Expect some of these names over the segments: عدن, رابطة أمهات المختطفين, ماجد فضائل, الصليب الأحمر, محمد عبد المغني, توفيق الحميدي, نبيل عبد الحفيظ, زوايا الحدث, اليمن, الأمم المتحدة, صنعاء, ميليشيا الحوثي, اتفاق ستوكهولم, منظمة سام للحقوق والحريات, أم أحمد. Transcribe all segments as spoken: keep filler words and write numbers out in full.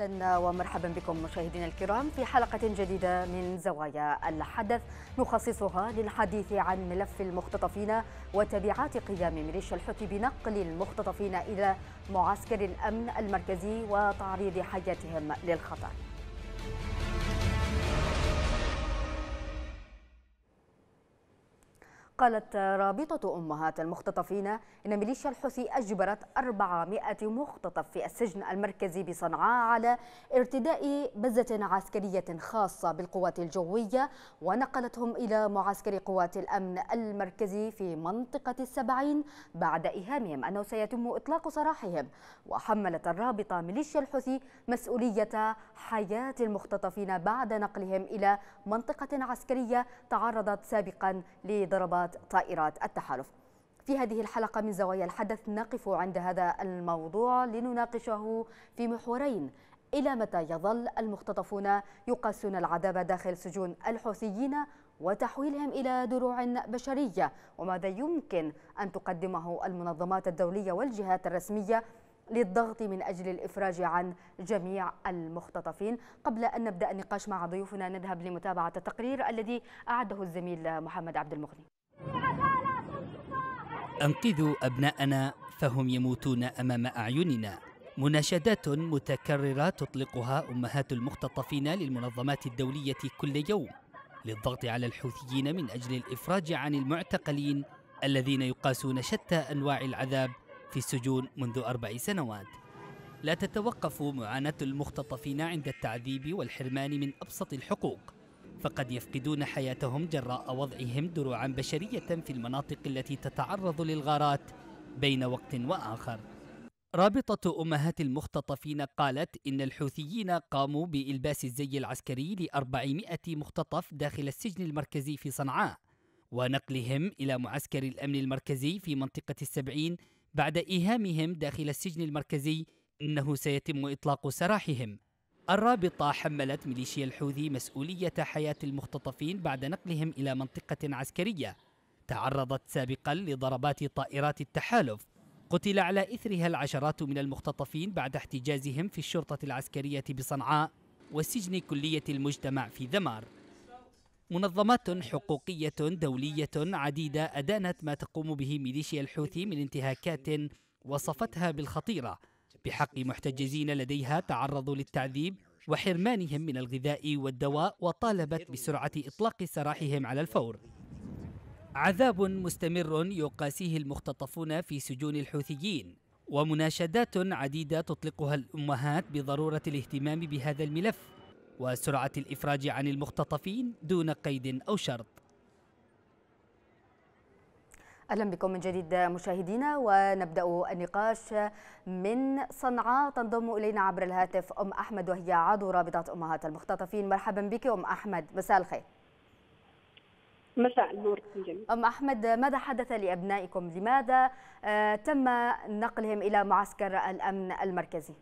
أهلا ومرحبا بكم مشاهدينا الكرام في حلقة جديدة من زوايا الحدث نخصصها للحديث عن ملف المختطفين وتبعات قيام ميليشيا الحوثي بنقل المختطفين إلى معسكر الأمن المركزي وتعريض حياتهم للخطر. قالت رابطة أمهات المختطفين إن ميليشيا الحوثي أجبرت أربعمائة مختطف في السجن المركزي بصنعاء على ارتداء بزة عسكرية خاصة بالقوات الجوية ونقلتهم إلى معسكر قوات الأمن المركزي في منطقة السبعين بعد إيهامهم أنه سيتم إطلاق سراحهم. وحملت الرابطة ميليشيا الحوثي مسؤولية حياة المختطفين بعد نقلهم إلى منطقة عسكرية تعرضت سابقا لضربات طائرات التحالف. في هذه الحلقة من زوايا الحدث نقف عند هذا الموضوع لنناقشه في محورين: إلى متى يظل المختطفون يقاسون العذاب داخل سجون الحوثيين وتحويلهم إلى دروع بشرية، وماذا يمكن أن تقدمه المنظمات الدولية والجهات الرسمية للضغط من أجل الإفراج عن جميع المختطفين. قبل أن نبدأ النقاش مع ضيوفنا نذهب لمتابعة التقرير الذي أعده الزميل محمد عبد المغني. أنقذوا أبناءنا فهم يموتون أمام أعيننا. مناشدات متكررة تطلقها أمهات المختطفين للمنظمات الدولية كل يوم للضغط على الحوثيين من أجل الإفراج عن المعتقلين الذين يقاسون شتى أنواع العذاب في السجون منذ أربع سنوات. لا تتوقف معاناة المختطفين عند التعذيب والحرمان من أبسط الحقوق، فقد يفقدون حياتهم جراء وضعهم دروعا بشرية في المناطق التي تتعرض للغارات بين وقت وآخر. رابطة أمهات المختطفين قالت إن الحوثيين قاموا بإلباس الزي العسكري لأربعمائة مختطف داخل السجن المركزي في صنعاء ونقلهم إلى معسكر الأمن المركزي في منطقة السبعين بعد إيهامهم داخل السجن المركزي إنه سيتم إطلاق سراحهم. الرابطة حملت ميليشيا الحوثي مسؤولية حياة المختطفين بعد نقلهم إلى منطقة عسكرية تعرضت سابقا لضربات طائرات التحالف. قتل على إثرها العشرات من المختطفين بعد احتجازهم في الشرطة العسكرية بصنعاء وسجن كلية المجتمع في ذمار. منظمات حقوقية دولية عديدة أدانت ما تقوم به ميليشيا الحوثي من انتهاكات وصفتها بالخطيرة بحق محتجزين لديها تعرضوا للتعذيب وحرمانهم من الغذاء والدواء، وطالبت بسرعة إطلاق سراحهم على الفور. عذاب مستمر يقاسيه المختطفون في سجون الحوثيين، ومناشدات عديدة تطلقها الأمهات بضرورة الاهتمام بهذا الملف وسرعة الإفراج عن المختطفين دون قيد أو شرط. أهلا بكم من جديد مشاهدينا، ونبدأ النقاش من صنعاء. تنضم إلينا عبر الهاتف أم أحمد وهي عضو رابطة أمهات المختطفين. مرحبا بك أم أحمد، مساء الخير. مساء النور. أم أحمد، ماذا حدث لأبنائكم؟ لماذا تم نقلهم إلى معسكر الأمن المركزي؟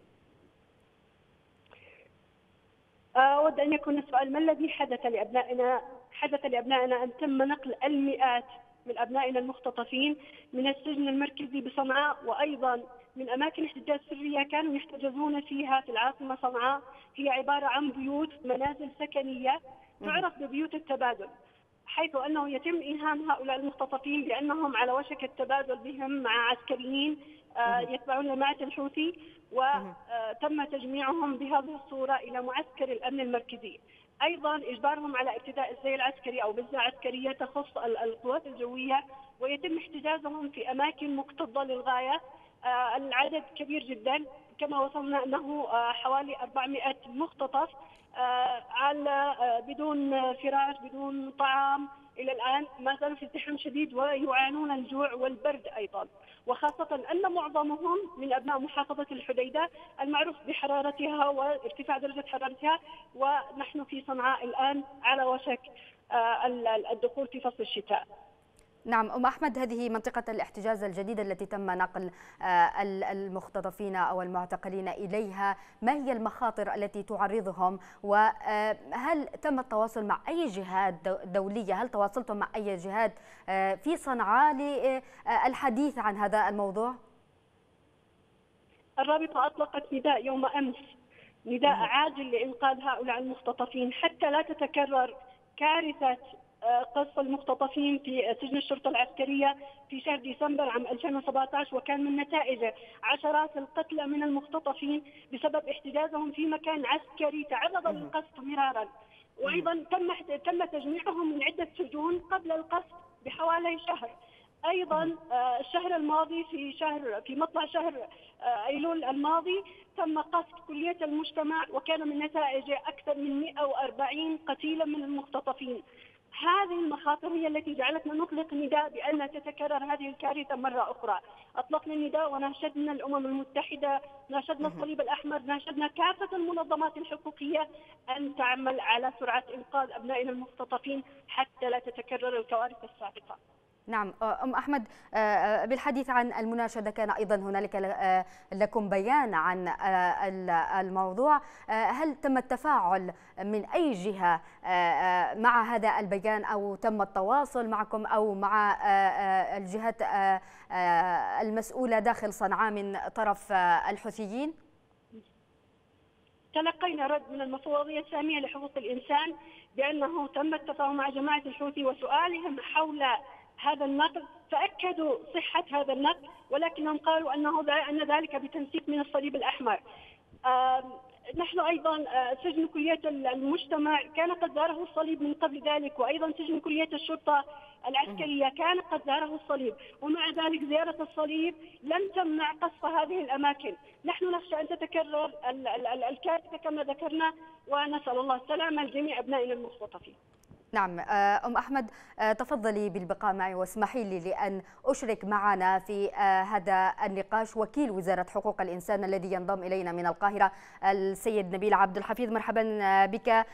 أود أن يكون السؤال: ما الذي حدث لأبنائنا؟ حدث لأبنائنا أن تم نقل المئات من أبنائنا المختطفين من السجن المركزي بصنعاء وأيضا من أماكن احتجاز سرية كانوا يحتجزون فيها في العاصمة صنعاء. هي عبارة عن بيوت منازل سكنية تعرف ببيوت التبادل، حيث أنه يتم إيهام هؤلاء المختطفين بأنهم على وشك التبادل بهم مع عسكريين يتبعون جماعة الحوثي، وتم تجميعهم بهذه الصورة إلى معسكر الأمن المركزي. أيضا إجبارهم على ارتداء الزي العسكري أو بزة عسكرية تخص القوات الجوية، ويتم احتجازهم في أماكن مكتظة للغاية. العدد كبير جدا، كما وصلنا أنه حوالي أربعمائة مختطف على بدون فراش بدون طعام. إلى الآن ما زالوا في ازدحام شديد ويعانون الجوع والبرد أيضا، وخاصة أن معظمهم من أبناء محافظة الحديدة المعروف بحرارتها وارتفاع درجة حرارتها، ونحن في صنعاء الآن على وشك الدخول في فصل الشتاء. نعم أم أحمد، هذه منطقة الاحتجاز الجديدة التي تم نقل المختطفين أو المعتقلين إليها، ما هي المخاطر التي تعرضهم؟ وهل تم التواصل مع أي جهات دولية؟ هل تواصلتم مع أي جهات في صنعاء للحديث عن هذا الموضوع؟ الرابطة أطلقت نداء يوم أمس نداء عاجل لإنقاذ هؤلاء المختطفين حتى لا تتكرر كارثة قصف المختطفين في سجن الشرطة العسكرية في شهر ديسمبر عام ألفين وسبعة عشر، وكان من نتائجه عشرات القتلى من المختطفين بسبب احتجازهم في مكان عسكري تعرض للقصف مرارا، وأيضا تم تم تجميعهم من عدة سجون قبل القصف بحوالي شهر. أيضا الشهر الماضي في شهر في مطلع شهر أيلول الماضي تم قصف كلية المجتمع وكان من نتائجه أكثر من مئة وأربعين قتيلا من المختطفين. هذه المخاطر هي التي جعلتنا نطلق نداء بأن تتكرر هذه الكارثة مرة أخرى. أطلقنا النداء وناشدنا الأمم المتحدة، ناشدنا الصليب الأحمر، ناشدنا كافة المنظمات الحقوقية أن تعمل على سرعة إنقاذ أبنائنا المختطفين حتى لا تتكرر الكوارث السابقة. نعم أم أحمد، بالحديث عن المناشدة كان أيضا هنالك لكم بيان عن الموضوع، هل تم التفاعل من أي جهة مع هذا البيان أو تم التواصل معكم أو مع الجهات المسؤولة داخل صنعاء من طرف الحوثيين؟ تلقينا رد من المفوضية السامية لحقوق الإنسان بأنه تم التفاهم مع جماعة الحوثي وسؤالهم حول هذا النقد، فأكدوا صحة هذا النقد، ولكنهم قالوا أنه أن ذلك بتنسيق من الصليب الأحمر. نحن أيضا سجن كلية المجتمع كان قد زاره الصليب من قبل ذلك، وأيضا سجن كلية الشرطة العسكرية كان قد زاره الصليب، ومع ذلك زيارة الصليب لم تمنع قصف هذه الأماكن. نحن نخشى أن تتكرر الكارثة كما ذكرنا، ونسأل الله السلامة لجميع أبنائنا المختطفين. نعم أم أحمد، تفضلي بالبقاء معي واسمحي لي لأن أشرك معنا في هذا النقاش وكيل وزارة حقوق الإنسان الذي ينضم إلينا من القاهرة السيد نبيل عبد الحفيظ. مرحبا بك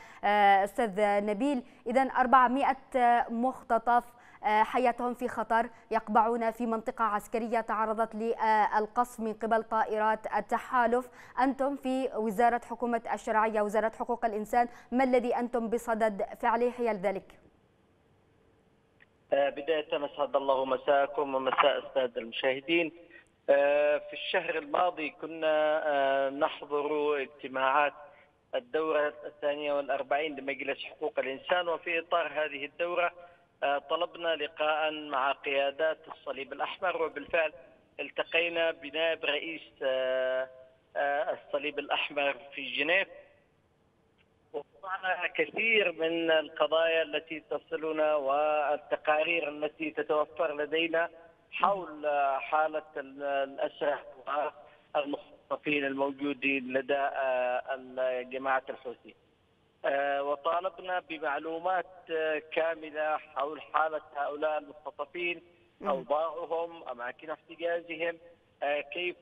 أستاذ نبيل. إذن أربعمئة مختطف حياتهم في خطر يقبعون في منطقة عسكرية تعرضت للقصف من قبل طائرات التحالف. أنتم في وزارة حكومة الشرعية، وزارة حقوق الإنسان، ما الذي أنتم بصدد فعله حيال ذلك؟ بداية مسعد الله مساءكم ومساء السادة المشاهدين. في الشهر الماضي كنا نحضر اجتماعات الدورة الثانية والأربعين لمجلس حقوق الإنسان، وفي إطار هذه الدورة طلبنا لقاء مع قيادات الصليب الأحمر، وبالفعل التقينا بنائب رئيس الصليب الأحمر في جنيف، ووضعنا كثير من القضايا التي تصلنا والتقارير التي تتوفر لدينا حول حالة الأسرى والمختطفين الموجودين لدى جماعة الحوثي، وطالبنا بمعلومات كاملة حول حالة هؤلاء المختطفين، أوضاعهم، أماكن احتجازهم، كيف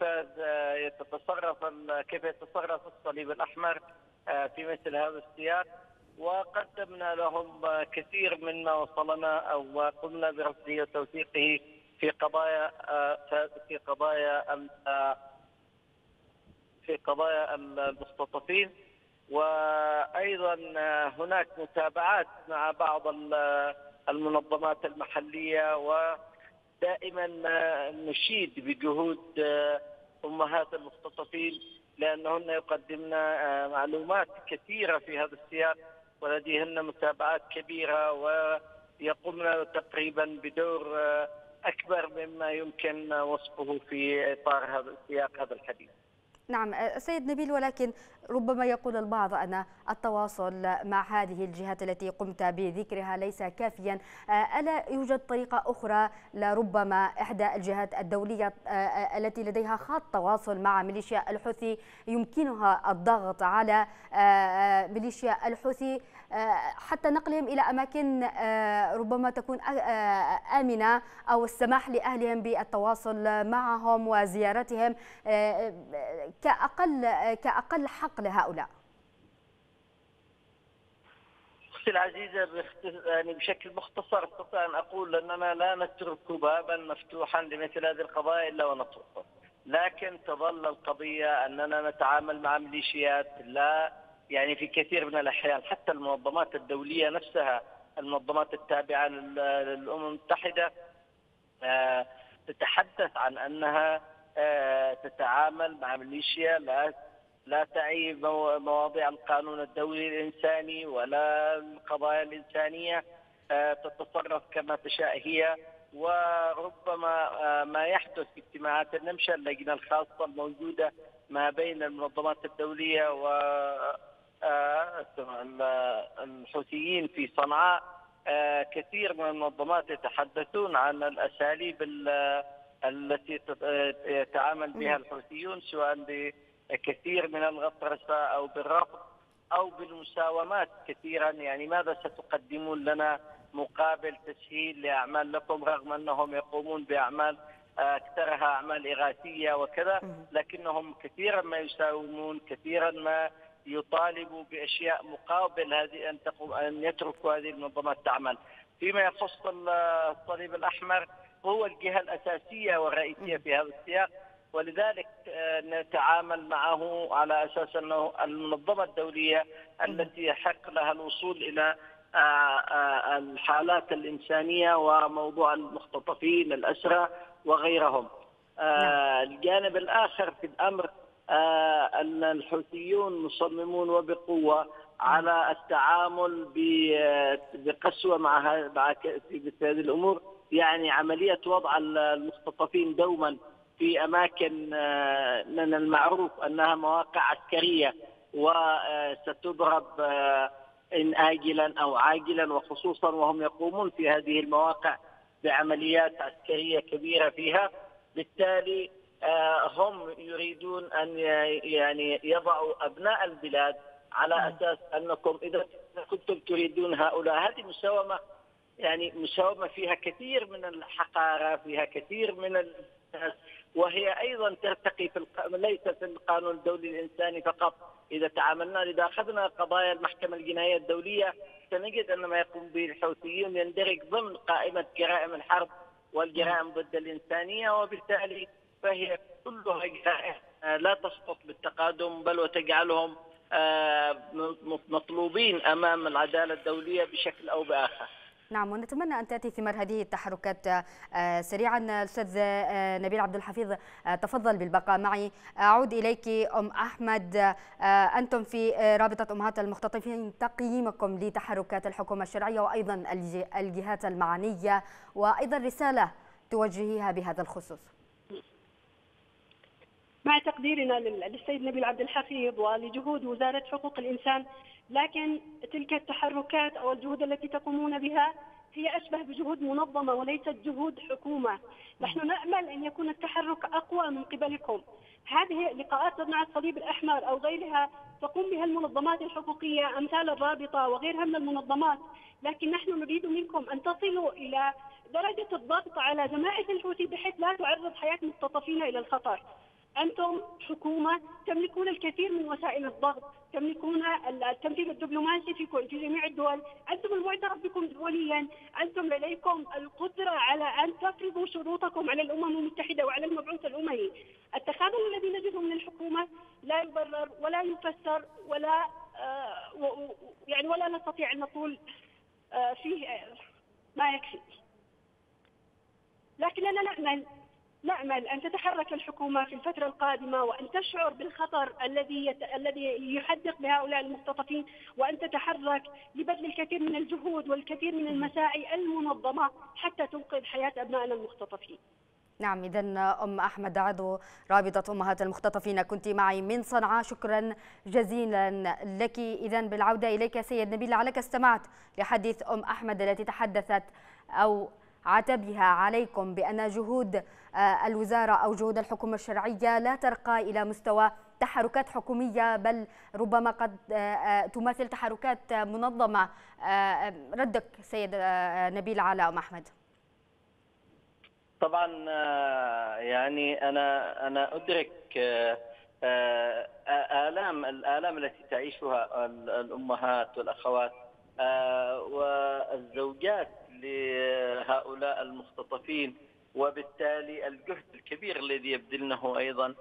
يتصرف كيف يتصرف الصليب الأحمر في مثل هذا السياق، وقدمنا لهم كثير مما وصلنا أو ما قمنا برصده وتوثيقه في قضايا في قضايا في قضايا المختطفين. وأيضا هناك متابعات مع بعض المنظمات المحلية، ودائما نشيد بجهود أمهات المختطفين لأنهن يقدمن معلومات كثيرة في هذا السياق ولديهن متابعات كبيرة، ويقومن تقريبا بدور أكبر مما يمكن وصفه في إطار هذا السياق هذا الحديث. نعم سيد نبيل، ولكن ربما يقول البعض أن التواصل مع هذه الجهات التي قمت بذكرها ليس كافيا، ألا يوجد طريقة أخرى لربما إحدى الجهات الدولية التي لديها خط تواصل مع ميليشيا الحوثي يمكنها الضغط على ميليشيا الحوثي حتى نقلهم إلى أماكن ربما تكون آمنة، أو السماح لأهلهم بالتواصل معهم وزيارتهم كأقل كأقل حق لهؤلاء؟ أختي العزيزة، يعني بشكل مختصر أستطيع أن أقول أننا لا نترك بابا مفتوحا لمثل هذه القضايا إلا ونطرقه، لكن تظل القضية أننا نتعامل مع ميليشيات لا يعني في كثير من الأحيان حتى المنظمات الدولية نفسها، المنظمات التابعة للأمم المتحدة تتحدث عن أنها تتعامل مع ميليشيا لا لا تعي مواضيع القانون الدولي الإنساني ولا القضايا الإنسانية، تتصرف كما تشاء هي. وربما ما يحدث في اجتماعات النمشا اللجنة الخاصة الموجودة ما بين المنظمات الدولية والحوثيين في صنعاء، كثير من المنظمات يتحدثون عن الأساليب التي يتعامل بها الحوثيون، سواء بكثير من الغطرسة أو بالرفض أو بالمساومات كثيرا. يعني ماذا ستقدمون لنا مقابل تسهيل لأعمال لكم، رغم أنهم يقومون بأعمال أكثرها أعمال إغاثية وكذا، لكنهم كثيرا ما يساومون، كثيرا ما يطالبوا بأشياء مقابل هذه أن تقوم أن يتركوا هذه المنظمات تعمل. فيما يخص الصليب الأحمر هو الجهة الأساسية والرئيسية في هذا السياق، ولذلك نتعامل معه على أساس أنه المنظمة الدولية التي يحق لها الوصول إلى الحالات الإنسانية وموضوع المختطفين الأسرى وغيرهم. الجانب الآخر في الأمر أن الحوثيون مصممون وبقوة على التعامل بقسوة مع هذه الأمور، يعني عملية وضع المختطفين دوما في أماكن من المعروف أنها مواقع عسكرية وستضرب إن آجلا أو عاجلا، وخصوصا وهم يقومون في هذه المواقع بعمليات عسكرية كبيرة فيها. بالتالي هم يريدون أن يعني يضعوا أبناء البلاد على أساس أنكم إذا كنتم تريدون هؤلاء. هذه مساومة، يعني مساومة فيها كثير من الحقارة، فيها كثير من الناس، وهي أيضا ترتقي في الق... ليس في القانون الدولي الإنساني فقط. إذا تعاملنا إذا أخذنا قضايا المحكمة الجنائية الدولية سنجد أن ما يقوم به الحوثيون يندرج ضمن قائمة جرائم الحرب والجرائم ضد الإنسانية، وبالتالي فهي كلها جرائم لا تسقط بالتقادم، بل وتجعلهم مطلوبين أمام العدالة الدولية بشكل أو بآخر. نعم، ونتمنى أن تأتي ثمار هذه التحركات سريعا. الأستاذ نبيل عبد الحفيظ تفضل بالبقاء معي. أعود إليك أم أحمد، أنتم في رابطة أمهات المختطفين، تقييمكم لتحركات الحكومة الشرعية وأيضا الجهات المعنية، وأيضا رسالة توجهيها بهذا الخصوص. مع تقديرنا للسيد نبيل عبد الحفيظ ولجهود وزارة حقوق الإنسان، لكن تلك التحركات أو الجهود التي تقومون بها هي أشبه بجهود منظمة وليست جهود حكومة. نحن نأمل أن يكون التحرك أقوى من قبلكم. هذه لقاءات مع الصليب الأحمر أو غيرها تقوم بها المنظمات الحقوقية أمثال الرابطة وغيرها من المنظمات، لكن نحن نريد منكم أن تصلوا إلى درجة الضغط على جماعة الحوثي بحيث لا تعرض حياة مختطفين إلى الخطر. أنتم حكومة تملكون الكثير من وسائل الضغط، تملكون التمثيل الدبلوماسي في جميع الدول، أنتم المعترف بكم دوليا، أنتم لديكم القدرة على أن تفرضوا شروطكم على الأمم المتحدة وعلى المبعوث الأممي. التخاذل الذي نجده من الحكومة لا يبرر ولا يفسر ولا يعني ولا نستطيع أن نقول فيه ما يكفي، لكننا نأمل نأمل أن تتحرك الحكومة في الفترة القادمة وأن تشعر بالخطر الذي يت... الذي يحدق بهؤلاء المختطفين، وأن تتحرك لبذل الكثير من الجهود والكثير من المساعي المنظمة حتى تنقذ حياة أبنائنا المختطفين. نعم، إذن أم أحمد عضو رابطة أمهات المختطفين كنت معي من صنعاء، شكرا جزيلا لك. إذن بالعودة إليك سيد نبيل، لعلك استمعت لحديث أم أحمد التي تحدثت أو عتبها عليكم بأن جهود الوزارة أو جهود الحكومة الشرعية لا ترقى إلى مستوى تحركات حكومية، بل ربما قد تماثل تحركات منظمة. ردك سيد نبيل على أم أحمد. طبعا يعني أنا أنا أدرك آلام الآلام التي تعيشها الأمهات والأخوات والزوجات لهؤلاء المختطفين، وبالتالي الجهد الكبير الذي يبذلنه أيضا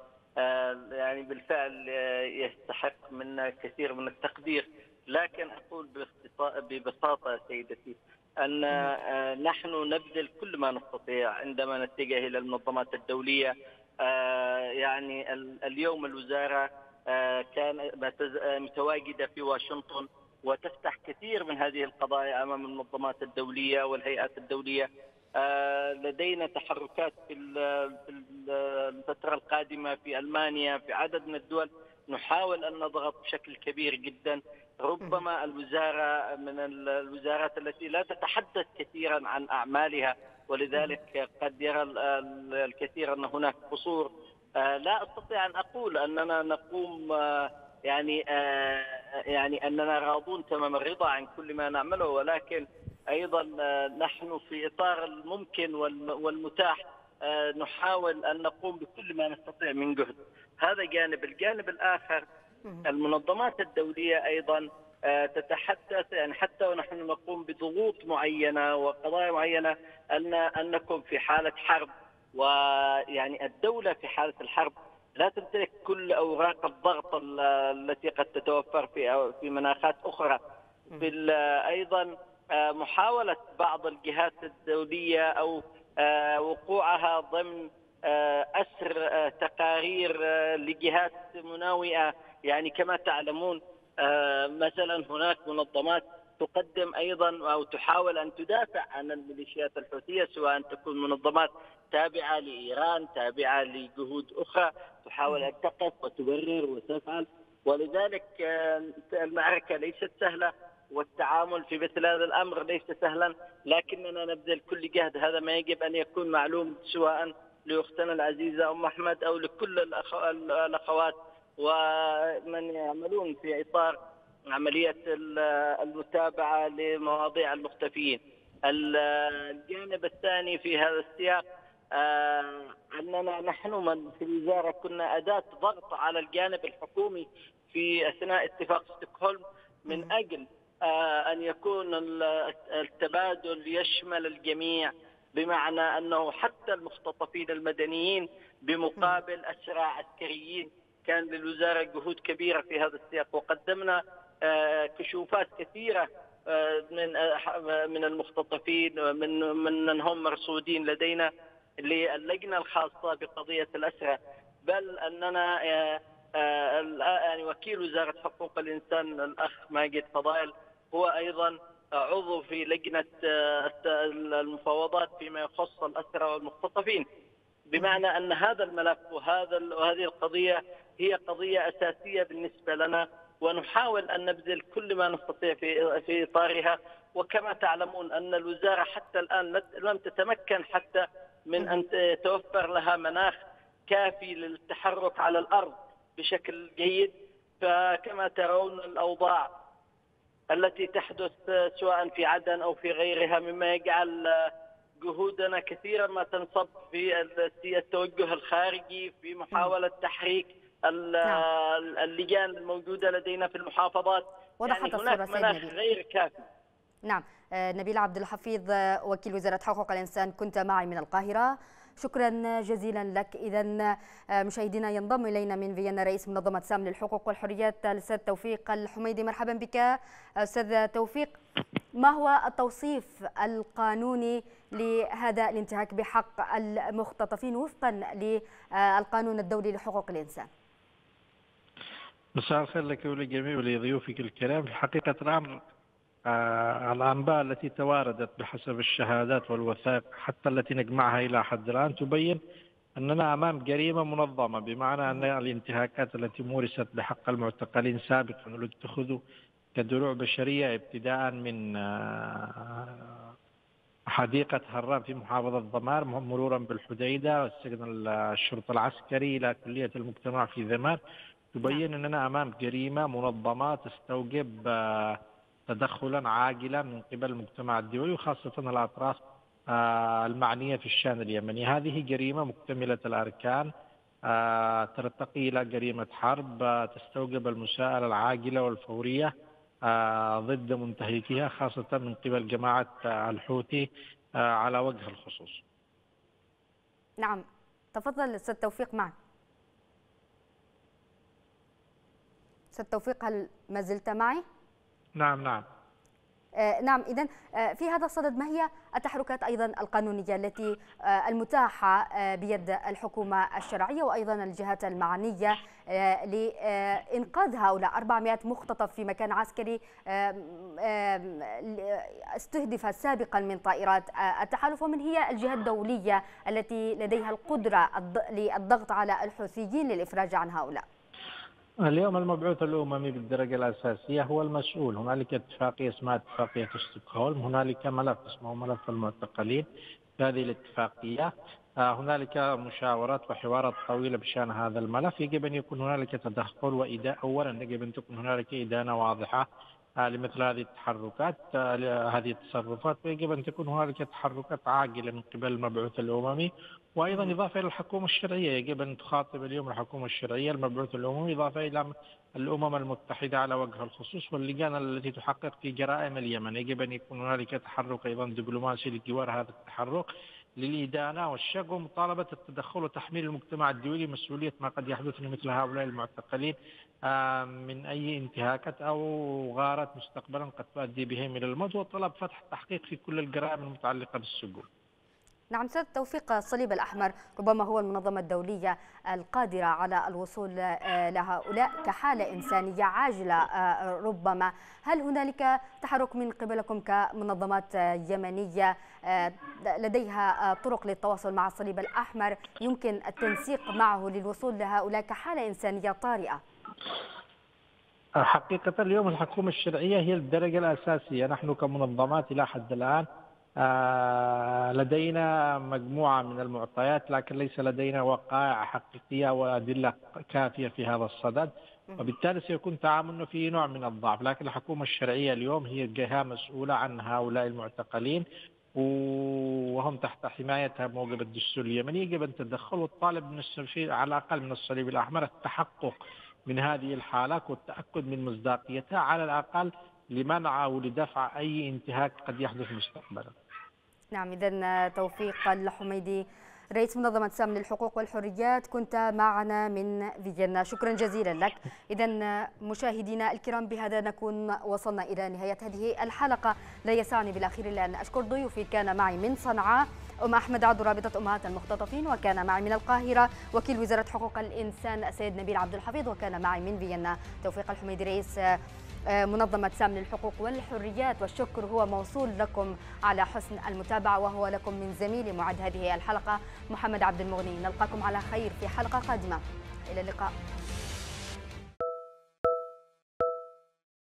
يعني بالفعل يستحق منا كثير من التقدير. لكن أقول ببساطة سيدتي أن نحن نبذل كل ما نستطيع عندما نتجه إلى المنظمات الدولية. يعني اليوم الوزارة كان متواجدة في واشنطن وتفتح كثير من هذه القضايا أمام المنظمات الدولية والهيئات الدولية. لدينا تحركات في الفترة القادمة في ألمانيا، في عدد من الدول نحاول أن نضغط بشكل كبير جدا. ربما الوزارة من الوزارات التي لا تتحدث كثيرا عن أعمالها، ولذلك قد يرى الكثير أن هناك قصور. لا أستطيع أن أقول أننا نقوم يعني يعني أننا راضون تمام الرضا عن كل ما نعمله، ولكن أيضا نحن في إطار الممكن والمتاح نحاول أن نقوم بكل ما نستطيع من جهد. هذا جانب. الجانب الآخر، المنظمات الدولية أيضا تتحدث يعني حتى ونحن نقوم بضغوط معينة وقضايا معينة أن أنكم في حالة حرب، ويعني الدولة في حالة الحرب لا تمتلك كل أوراق الضغط التي قد تتوفر في في مناخات أخرى. أيضا محاولة بعض الجهات الدولية أو وقوعها ضمن أسر تقارير لجهات مناوئة. يعني كما تعلمون مثلا هناك منظمات تقدم أيضا أو تحاول أن تدافع عن الميليشيات الحوثية، سواء أن تكون منظمات تابعة لإيران، تابعة لجهود أخرى، تحاول أن تقف وتبرر وتفعل. ولذلك المعركة ليست سهلة، والتعامل في مثل هذا الأمر ليس سهلا، لكننا نبذل كل جهد. هذا ما يجب أن يكون معلوم سواء لأختنا العزيزة أم أحمد أو لكل الأخوات ومن يعملون في إطار عملية المتابعة لمواضيع المختفيين. الجانب الثاني في هذا السياق أننا نحن من في الوزارة كنا أداة ضغط على الجانب الحكومي في أثناء اتفاق ستوكهولم من أجل أن يكون التبادل يشمل الجميع، بمعنى أنه حتى المختطفين المدنيين بمقابل أسرى عسكريين. كان للوزارة جهود كبيرة في هذا السياق، وقدمنا كشوفات كثيرة من من المختطفين من من هم مرصودين لدينا للجنة الخاصة بقضية الأسرى. بل أننا يعني وكيل وزارة حقوق الإنسان الأخ ماجد فضائل هو أيضا عضو في لجنة المفاوضات فيما يخص الأسرى والمختطفين، بمعنى أن هذا الملف وهذا وهذه القضية هي قضية أساسية بالنسبة لنا، ونحاول أن نبذل كل ما نستطيع في في إطارها. وكما تعلمون أن الوزارة حتى الآن لم تتمكن حتى من أن توفر لها مناخ كافي للتحرك على الأرض بشكل جيد. فكما ترون الأوضاع التي تحدث سواء في عدن أو في غيرها، مما يجعل جهودنا كثيرا ما تنصب في التوجه الخارجي في محاوله تحريك اللجان الموجوده لدينا في المحافظات. وضحت يعني هناك مناخ غير كافي. نعم، نبيل عبد الحفيظ وكيل وزارة حقوق الإنسان كنت معي من القاهرة، شكرا جزيلا لك. إذا مشاهدينا ينضم إلينا من فيينا رئيس منظمة سام للحقوق والحريات الأستاذ توفيق الحميدي. مرحبا بك أستاذ توفيق. ما هو التوصيف القانوني لهذا الانتهاك بحق المختطفين وفقا للقانون الدولي لحقوق الإنسان؟ مساء الخير لك وللجميع ولضيوفك الكرام. في حقيقة الأمر آه الأنباء التي تواردت بحسب الشهادات والوثائق حتى التي نجمعها إلى حد الآن تبين أننا أمام جريمة منظمة، بمعنى أن الانتهاكات التي مورست بحق المعتقلين سابقا واتخذوا كدروع بشرية ابتداء من آه حديقة هرام في محافظة ضمار مرورا بالحديدة والسجن الشرطة العسكري إلى كلية المجتمع في ذمار، تبين أننا أمام جريمة منظمة تستوجب آه تدخلا عاجلا من قبل المجتمع الدولي وخاصة الأطراف المعنية في الشأن اليمني. هذه جريمة مكتملة الأركان ترتقي إلى جريمة حرب، تستوجب المساءلة العاجلة والفورية ضد منتهكيها خاصة من قبل جماعة الحوثي على وجه الخصوص. نعم، تفضل أستاذ توفيق معك. أستاذ توفيق هل ما زلت معي؟ نعم نعم. نعم، إذن في هذا الصدد ما هي التحركات أيضا القانونية التي المتاحة بيد الحكومة الشرعية وأيضا الجهات المعنية لإنقاذ هؤلاء أربعمائة مختطف في مكان عسكري استهدف سابقا من طائرات التحالف، ومن هي الجهات الدولية التي لديها القدرة للضغط على الحوثيين للإفراج عن هؤلاء؟ اليوم المبعوث الأممي بالدرجة الأساسية هو المسؤول. هنالك اتفاقية اسمها اتفاقية ستوكهولم، هنالك ملف اسمه ملف المعتقلين في هذه الاتفاقية، هنالك مشاورات وحوارات طويلة بشأن هذا الملف. يجب أن يكون هنالك تدخل وإدانة، أولا يجب أن تكون هنالك إدانة واضحة لمثل هذه التحركات هذه التصرفات، ويجب أن تكون هنالك تحركات عاجلة من قبل المبعوث الأممي. وايضا اضافه الى الحكومه الشرعيه، يجب ان تخاطب اليوم الحكومه الشرعيه المبعوث الاممي اضافه الى الامم المتحده على وجه الخصوص واللجان التي تحقق في جرائم اليمن. يجب ان يكون هنالك تحرك ايضا دبلوماسي لجوار هذا التحرك للادانه والشق ومطالبه التدخل وتحميل المجتمع الدولي مسؤوليه ما قد يحدث لمثل هؤلاء المعتقلين من اي انتهاكات او غارات مستقبلا قد تؤدي بهم الى الموت، وطلب فتح التحقيق في كل الجرائم المتعلقه بالسجون. نعم سيد توفيق، الصليب الأحمر ربما هو المنظمة الدولية القادرة على الوصول لهؤلاء كحالة إنسانية عاجلة ربما، هل هنالك تحرك من قبلكم كمنظمات يمنية لديها طرق للتواصل مع الصليب الأحمر يمكن التنسيق معه للوصول لهؤلاء كحالة إنسانية طارئة؟ حقيقة اليوم الحكومة الشرعية هي الدرجة الأساسية. نحن كمنظمات إلى حد الآن آه لدينا مجموعة من المعطيات، لكن ليس لدينا وقائع حقيقية وأدلة كافية في هذا الصدد، وبالتالي سيكون تعاملنا في نوع من الضعف. لكن الحكومة الشرعية اليوم هي الجهة مسؤولة عن هؤلاء المعتقلين وهم تحت حمايتها بموجب الدستور اليمني. يجب أن تدخل والطالب من على الأقل من الصليب الأحمر التحقق من هذه الحالات والتأكد من مصداقيتها على الأقل لمنع أو لدفع أي انتهاك قد يحدث مستقبلا. نعم، إذن توفيق الحميدي رئيس منظمة سام للحقوق والحريات كنت معنا من فيينا، شكرا جزيلا لك. إذن مشاهدينا الكرام بهذا نكون وصلنا إلى نهاية هذه الحلقة. لا يسعني بالأخير إلا أن أشكر ضيوفي، كان معي من صنعاء أم أحمد عضو رابطة أمهات المختطفين، وكان معي من القاهرة وكيل وزارة حقوق الإنسان السيد نبيل عبد الحفيظ، وكان معي من فيينا توفيق الحميدي رئيس منظمة سام للحقوق والحريات. والشكر هو موصول لكم على حسن المتابعة، وهو لكم من زميلي معد هذه الحلقة محمد عبد المغني. نلقاكم على خير في حلقة قادمة، إلى اللقاء.